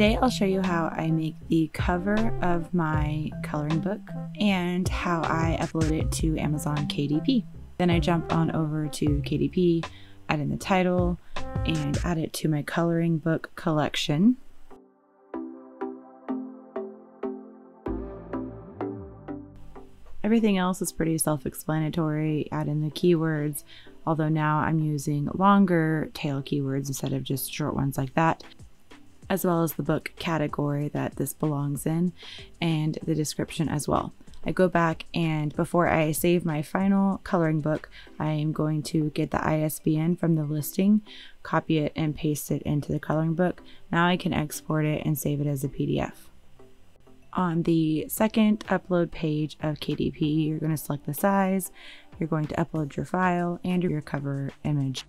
Today I'll show you how I make the cover of my coloring book and how I upload it to Amazon KDP. Then I jump on over to KDP, add in the title, and add it to my coloring book collection. Everything else is pretty self-explanatory. Add in the keywords, although now I'm using longer tail keywords instead of just short ones like that, as well as the book category that this belongs in and the description as well. I go back, and before I save my final coloring book, I am going to get the ISBN from the listing, copy it and paste it into the coloring book. Now I can export it and save it as a PDF. On the second upload page of KDP, you're going to select the size, you're going to upload your file and your cover image.